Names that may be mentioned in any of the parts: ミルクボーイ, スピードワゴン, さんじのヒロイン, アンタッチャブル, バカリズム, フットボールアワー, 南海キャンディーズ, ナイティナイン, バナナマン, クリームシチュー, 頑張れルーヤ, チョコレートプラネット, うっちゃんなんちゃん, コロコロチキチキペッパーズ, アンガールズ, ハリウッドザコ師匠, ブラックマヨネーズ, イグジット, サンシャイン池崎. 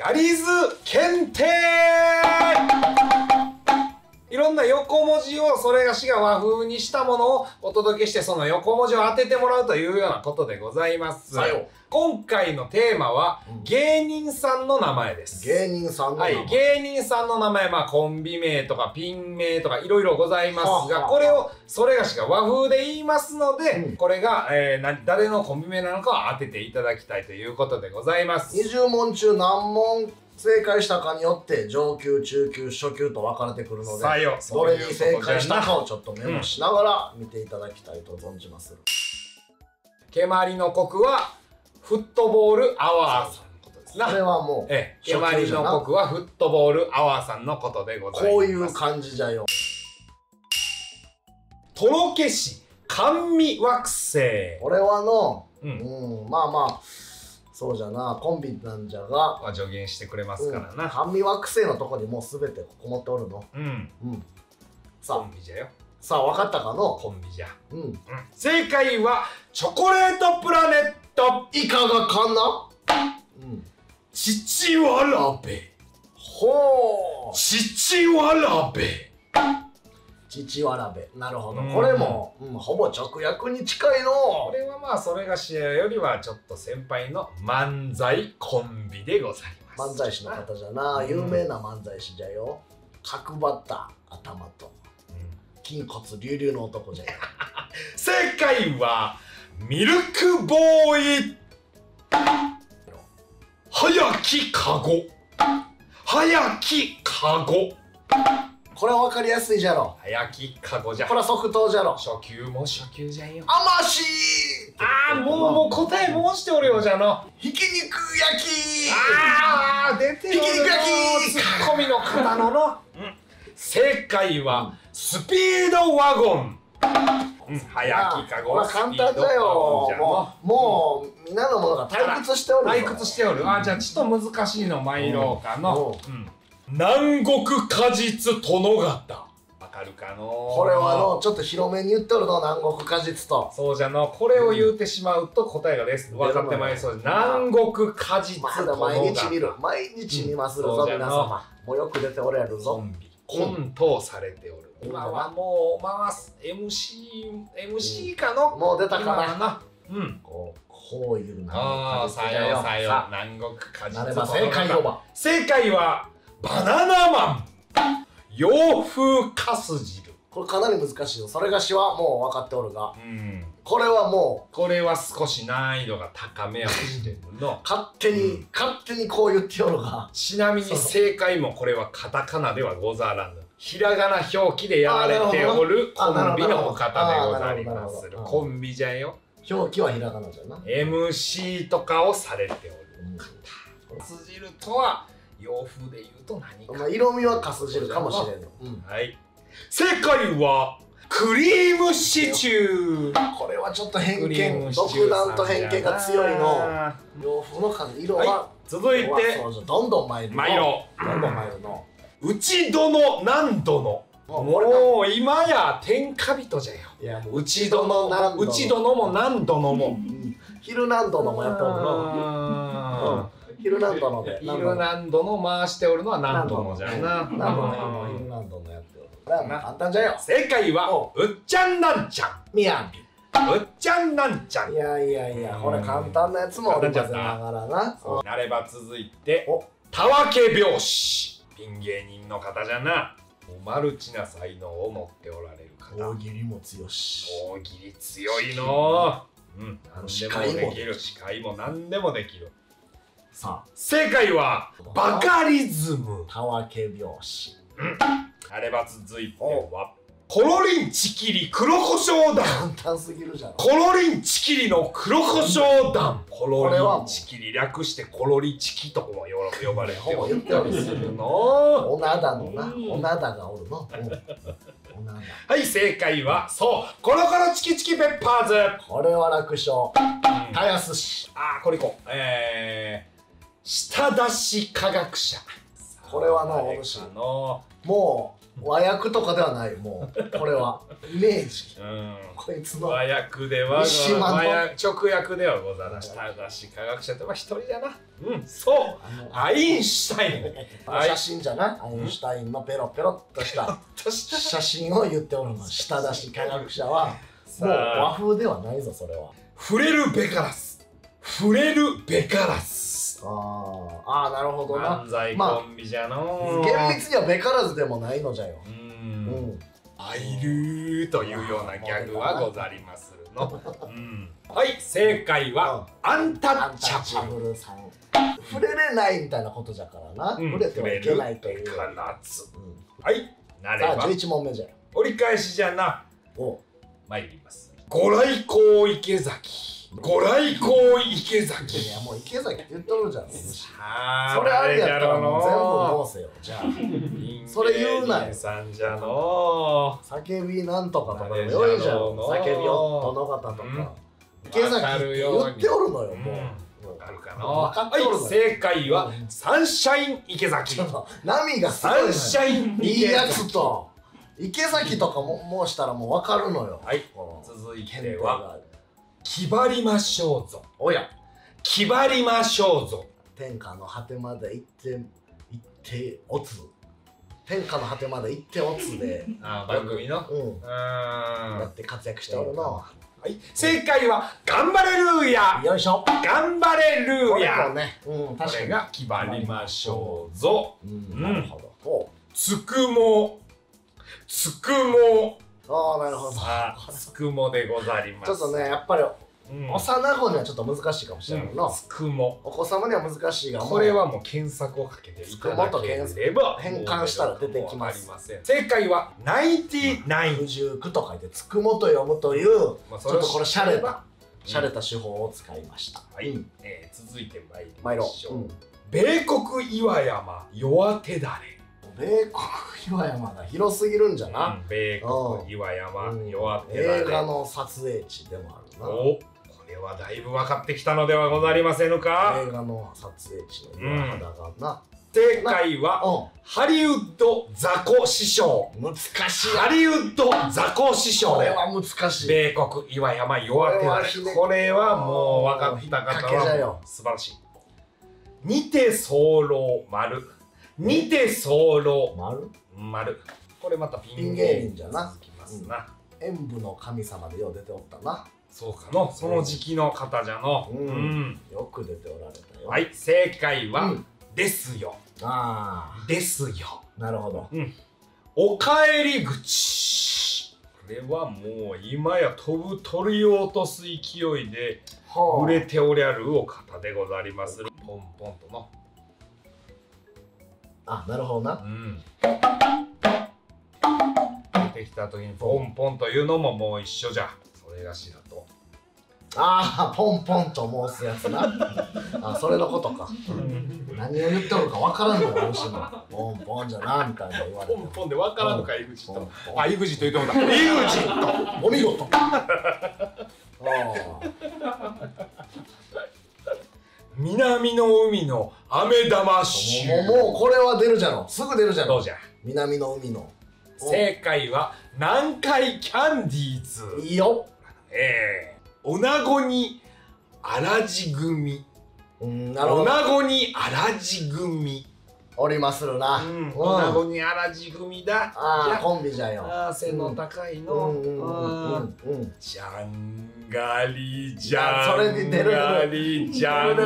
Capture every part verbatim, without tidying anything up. ガリズ検定。いろんな横文字をそれがしが和風にしたものをお届けして、その横文字を当ててもらうというようなことでございます。今回のテーマは芸人さんの名前です。芸人さんの名前。はい、芸人さんの名前、まあコンビ名とかピン名とかいろいろございますが、これをそれがしが和風で言いますので、うん、これが、えー、誰のコンビ名なのかを当てていただきたいということでございます。にじゅう問中何問正解したかによって上級、中級、初級と分かれてくるので、どれに正解したかをちょっとメモしながら見ていただきたいと存じます。うん、蹴鞠の国はフットボールアワーさんのことですな。これはもう、ええ、蹴鞠の国はフットボールアワーさんのことでございます。こういう感じじゃよ。とろけし甘味惑星。これはの、うん、うん、まあまあそうじゃな、コンビなんじゃがは助言してくれますからな。甘味惑星のとこにもうすべてこもっておるの。うんうん、さあコンビじゃよ。さあ分かったかの。コンビじゃ。うん、うん、正解はチョコレートプラネット。いかがかな。うん、父わらべ。ほう。父わらべ。父わらべ。なるほど。これも、うん、ほぼ直訳に近いの。これはまあ、それがしよりはちょっと先輩の漫才コンビでございます。漫才師の方じゃな、有名な漫才師じゃよ。角張った頭と。筋骨隆々の男じゃよ。正解は。ミルクボーイ。早きかご。早きかご。これはわかりやすいじゃろ。早きかごじゃ。これは即答じゃろ。初級も初級じゃんよ。あましー。ああ、もうもう答え申しておるよじゃの。ひき肉焼き。ああ、出てるよ。ひき肉焼き。ツッコミの方のの。正解はスピードワゴン。早きかごは簡単だよ。もう皆のものが退屈しておる。退屈しておる。あ、じゃあちょっと難しいの参ろうかの。南国果実殿方。わかるかの。これはのちょっと広めに言っておるの。南国果実と。そうじゃの。これを言うてしまうと答えがです分かってまいりそうです。南国果実殿方。毎日見る。毎日見まするぞ皆様。もうよく出ておれるぞ。コントをされておる。今はもう回す エムシー かの、うん、もう出たかな。うん、こうこういうな。ああ、さよさよ。南国果実と。正解は正解はバナナマン。洋風かす汁。これかなり難しいよ。それがしはもう分かっておるが、うん、これはもうこれは少し難易度が高めやしてるの。勝手に、うん、勝手にこう言っておるが。ちなみに正解もこれはカタカナではござらぬ。ひらがな表記でやられておるコンビのお方でございます。コンビじゃよ。表記はひらがなじゃな。エムシー とかをされておる方。かす汁とは洋風で言うと何か。色味はかす汁かもしれんの。はい。正解はクリームシチュー。これはちょっと偏見、独断と偏見が強いの。洋風の感じ、色は。続いて、どんどん参る。参ろう。どんどん参るの。うち殿何殿。もう今や天下人じゃよ。うち殿もうち殿も何殿も昼何殿もやっておるの。昼何殿で昼何殿回しておるのは何殿じゃな。何殿昼何殿やっておる。これは簡単じゃよ。正解はうっちゃんなんちゃん。みやび。うっちゃんなんちゃん。いやいやいや、これ簡単なやつもおるじゃながらな。なれば続いてたわけ拍子。ピン芸人の方じゃな。マルチな才能を持っておられる方。大喜利も強し。大喜利強いの。うん、何でもできる。司会も何でもできる。さあ、正解はバカリズム。たわけ拍子。うん。あれば続いてはコロリンチキリ黒胡椒団。簡単すぎるじゃん。コロリンチキリの黒胡椒団。コロリンチキリ略してコロリチキとも呼ばれておるの。おなだのな。おなだがおるの。はい、正解はそうコロコロチキチキペッパーズ。これは楽勝。たやすし。ああ、これいこう。えー舌出し科学者。これはのお主のもう和訳とかではない、もうこれはイメージ、うん、こいつの和訳では直訳ではござらなしたがし科学者ってまあ一人だな、うん、そうアインシュタイン、写真じゃな、アインシュタインのペロペロっとした写真を言っておるの。舌出し科学者はもう和風ではないぞ、それは。触れるべからず、触れるべからず、ああなるほどな、漫才コンビじゃの、厳密にはべからずでもないのじゃよ。うん、あいるというようなギャグはござりますの。はい、正解はアンタッチャブルさん。触れれないみたいなことじゃからな、触れてはいけないという。はい、なればじゅういちもんめじゃよ。折り返しじゃな、お参ります。ご来光池崎、ご来光池崎。いやもう池崎って言っとるじゃん。それあれやったらもう全部どうせよ。じゃあそれ言うなよ。叫びなんとかとかでよいじゃん。叫びをどの方とか池崎って言っておるのよ。もう分かるかな。はい、正解はサンシャイン池崎。波がサンシャインいいやつと池崎とかも申したらもう分かるのよ。はい、続いては気張りましょうぞ。おや、気張りましょうぞ。天下の果てまで行って行っておつ、天下の果てまで行っておつで、あ番組のうんだって活躍しておるの。はい、正解は頑張れルーヤ。よいしょ、頑張れルーヤね。うん、確かにが気張りましょうぞ。なるほど。つくも、つくも、ああなるほど、つくもでござります。ちょっとね、やっぱり幼子にはちょっと難しいかもしれないの。つくもお子様には難しいが、これはもう検索をかけていただければ変換したら出てきます。正解はナイティナイン、きゅうじゅうきゅうと書いてつくもと読むという、ちょっとこれシャレたシャレた手法を使いました。はい、続いてまいりましょう。米国岩山弱手だれ。米国岩山が広すぎるんじゃな。米国岩山弱って映画の撮影地でもあるな。お、これはだいぶ分かってきたのではござりませぬか。映画の撮影地の岩肌がな。正解はハリウッドザコ師匠。難しい。ハリウッドザコ師匠。これは難しい。米国岩山弱ってだれ。これはもう分かった方は素晴らしい。似て候丸。にて候丸丸、これまたピン芸人じゃな、演舞の神様でよう出ておったな。そうかの、その時期の方じゃの、よく出ておられたよ。はい、正解はですよ。ああですよ、なるほど。おかえり口、これはもう今や飛ぶ鳥を落とす勢いで売れておりゃるお方でござりまする。ポンポンとの、あ、なるほどな。うん、出てきた時にポンポンというのももう一緒じゃ。それがしらと。ああ、ポンポンと申すやつな。あ、それのことか。何を言っておるかわからんのかもしれない。ポンポンじゃなみたいな言われて。ポンポンでわからんのか、イグジット。あ、イグジット言うとんだ。イグジット。お見事。南の海の飴玉シュー。もうこれは出るじゃろ、すぐ出るじゃろ。どうじゃ、南の海の。正解は南海キャンディーズ。いいよ。ええ、女子にあらじ組。女子にあらじ組おりまするな。女子にあらじ組だ。ああコンビじゃよ。ああ背の高いの。じゃんがりじゃんがりじゃんが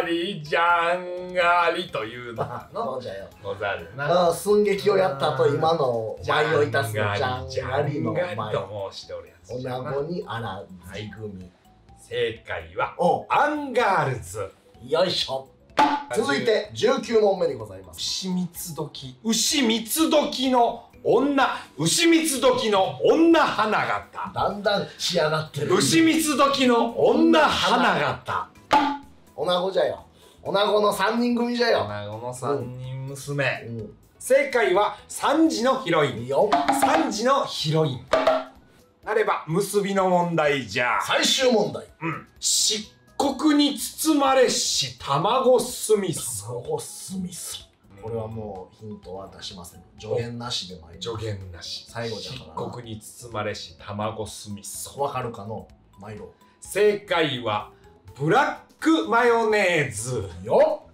りじゃんがりというののござるな。寸劇をやったと今の舞をいたすじゃんがりの舞と申しておるやつ。女子にあらじ組。正解はアンガールズ。よいしょ。続いてじゅうきゅうもんめでございます。牛三つ時、牛三つ時の女、牛三つ時の女花形。だんだん仕上がってる。牛三つ時の女花形、女子じゃよ。女子のさんにん組じゃよ。女子のさんにん娘、うんうん、正解はさんじのヒロインよ。さんじのヒロインなれば結びの問題じゃ。最終問題、うん、し国に包まれし卵スミス。卵スミス。これはもうヒントは出しません。助言なしでもいい。助言なし。最後じゃからな。漆黒に包まれし卵酢味噌。わかるかのマイロ。正解はブラックマヨネーズよ。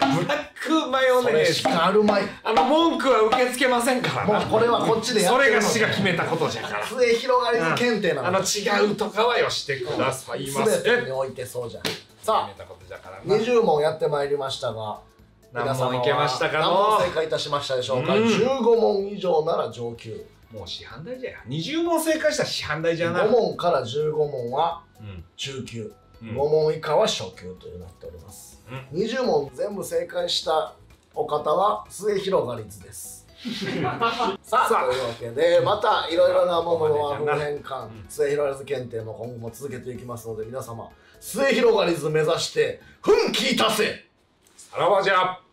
ブラックマヨネーズ。しかあるまい。あの文句は受け付けませんからな。もうこれはこっちでやってるの。それが市が決めたことじゃから。末広がりの検定なの。あの違うとかはよしてくださいませ。全てにおいてそうじゃん。さあ、にじゅう問やってまいりましたが、皆さんは何問正解いたしましたでしょうか。じゅうご問以上なら上級。もう師範代じゃや。にじゅう問正解したら師範代じゃない。ご問からじゅうご問は中級。ご問以下は初級となっております。うん、にじゅう問全部正解したお方は末広がり図です。さあ、というわけで、またいろいろなものは普遍感、末広がり図検定も今後も続けていきますので、皆様、末広がり図目指して、奮起いたせ！さらばじゃ！